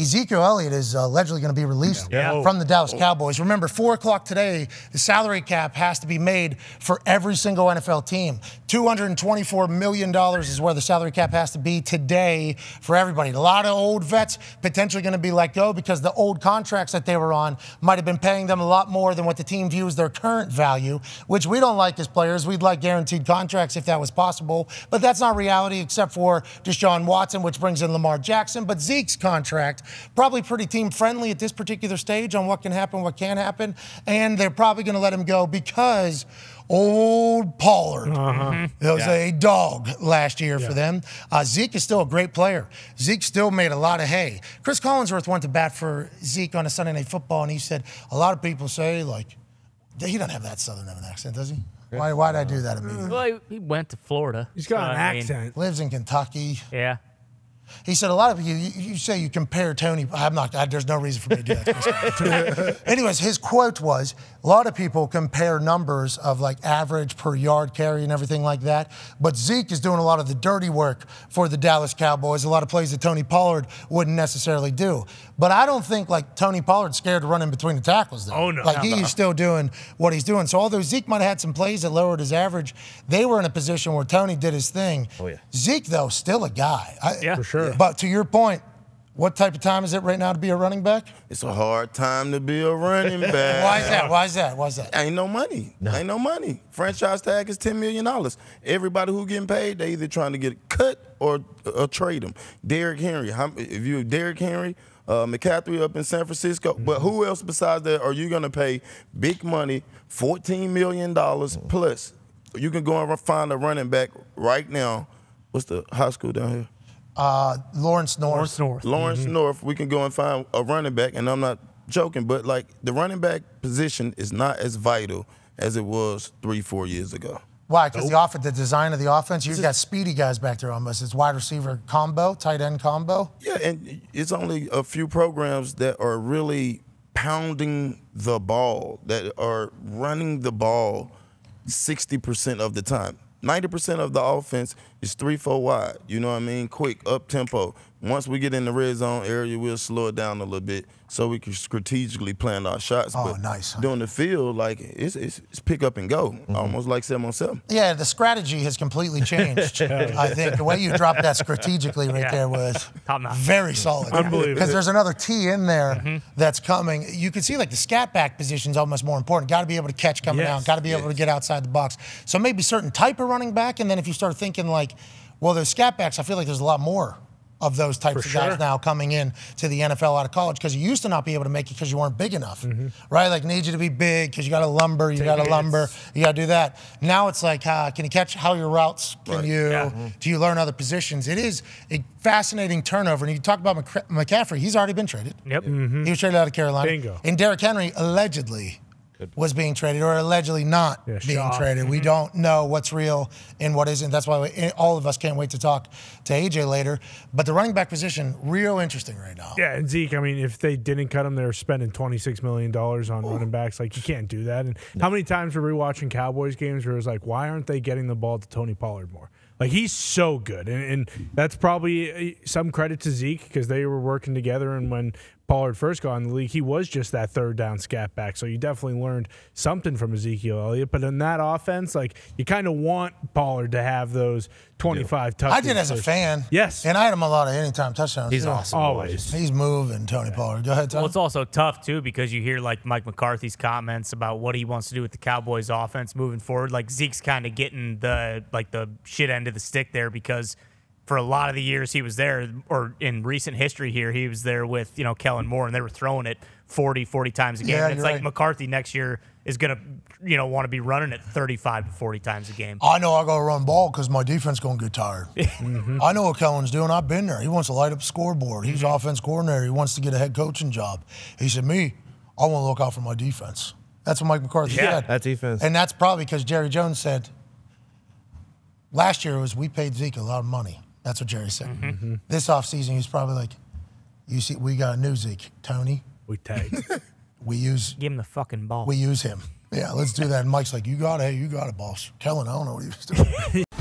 Ezekiel Elliott is allegedly going to be released from the Dallas Cowboys. Remember, 4 o'clock today, the salary cap has to be made for every single NFL team. $224 million is where the salary cap has to be today for everybody. A lot of old vets potentially going to be let go because the old contracts that they were on might have been paying them a lot more than what the team views their current value, which we don't like as players. We'd like guaranteed contracts if that was possible, but that's not reality except for Deshaun Watson, which brings in Lamar Jackson. But Zeke's contract, probably pretty team-friendly at this particular stage on what can happen, what can't happen, and they're probably going to let him go because old Pollard was a dog last year for them. Zeke is still a great player. Zeke still made a lot of hay. Chris Collinsworth went to bat for Zeke on a Sunday Night Football, and he said, a lot of people say, like, he doesn't have that Southern accent, does he? Why did I do that immediately? Well, he went to Florida. He's got an accent. Lives in Kentucky. Yeah. He said, a lot of you say you compare Tony. There's no reason for me to do that. Anyways, his quote was, a lot of people compare numbers of like average per yard carry and everything like that, but Zeke is doing a lot of the dirty work for the Dallas Cowboys, a lot of plays that Tony Pollard wouldn't necessarily do. But I don't think like Tony Pollard's scared to run in between the tackles though. Oh, no. Like he's still doing what he's doing. So although Zeke might have had some plays that lowered his average, they were in a position where Tony did his thing. Oh, yeah. Zeke, though, still a guy. For sure. Yeah. But to your point, what type of time is it right now to be a running back? It's a hard time to be a running back. Why is that? Why is that? Why is that? Ain't no money. No. Ain't no money. Franchise tag is $10 million. Everybody who getting paid, they either trying to get cut or trade them. Derrick Henry. If you Derrick Henry, McCaffrey up in San Francisco. But who else besides that are you going to pay big money, $14 million plus? You can go and find a running back right now. What's the high school down here? Lawrence North. Lawrence North. We can go and find a running back, and I'm not joking, but like the running back position is not as vital as it was 3-4 years ago. Why? Because the design of the offense, you've got speedy guys back there almost. It's wide receiver combo, tight end combo. Yeah, and it's only a few programs that are really pounding the ball, that are running the ball 60% of the time. 90% of the offense is 3-4 wide, you know what I mean? Quick, up-tempo. Once we get in the red zone area, we'll slow it down a little bit so we can strategically plan our shots. Oh, but nice. Doing the field, like, it's pick up and go, almost like 7-on-7. Yeah, the strategy has completely changed, I think. The way you dropped that strategically right there was very solid. Unbelievable. Because there's another T in there that's coming. You can see, like, the scat back position is almost more important. Got to be able to catch coming down. Got to be able to get outside the box. So maybe certain type of running back, and then if you start thinking, like, well, those scat backs, I feel like there's a lot more of those types of guys now coming in to the NFL out of college, because you used to not be able to make it because you weren't big enough, right? Like, need you to be big because you got to lumber, you got to do that. Now it's like, can you catch how your routes? Can you? Do you learn other positions? It is a fascinating turnover. And you talk about McCaffrey, he's already been traded. Yep. He was traded out of Carolina. Bingo. And Derrick Henry allegedly was being traded, or allegedly not being traded. We don't know what's real and what isn't. That's why all of us can't wait to talk to AJ later. But the running back position, real interesting right now. Yeah, and Zeke, I mean, if they didn't cut him, they're spending $26 million on running backs. Like, you can't do that. And how many times were we watching Cowboys games where it was like, why aren't they getting the ball to Tony Pollard more? Like, he's so good, and that's probably some credit to Zeke because they were working together, and when Pollard first got in the league, he was just that third down scat back, so you definitely learned something from Ezekiel Elliott. But in that offense, like, you kind of want Pollard to have those 25 touchdowns. I did as a fan. Yes. And I had him a lot of anytime touchdowns. He's awesome. Always. He's moving, Tony Pollard. Go ahead, Tony. Well, it's also tough, too, because you hear, like, Mike McCarthy's comments about what he wants to do with the Cowboys offense moving forward. Like, Zeke's kind of getting the, like, the shit end of the stick there, because for a lot of the years he was there, or in recent history here, he was there with, you know, Kellen Moore, and they were throwing it 40 times a game. And it's like McCarthy next year is going to, you know, want to be running it 35 to 40 times a game. I know I got to run ball because my defense going to get tired. I know what Kellen's doing. I've been there. He wants to light up scoreboard. He's offense coordinator. He wants to get a head coaching job. He said, me, I want to look out for my defense. That's what Mike McCarthy said. That defense. And that's probably because Jerry Jones said, last year we paid Zeke a lot of money. That's what Jerry said. This offseason, he's probably like, you see, we got a new Zeke, Tony. We tagged. Give him the fucking ball. We use him. Yeah, let's do that. And Mike's like, you got it, boss. Kellen, I don't know what he was doing.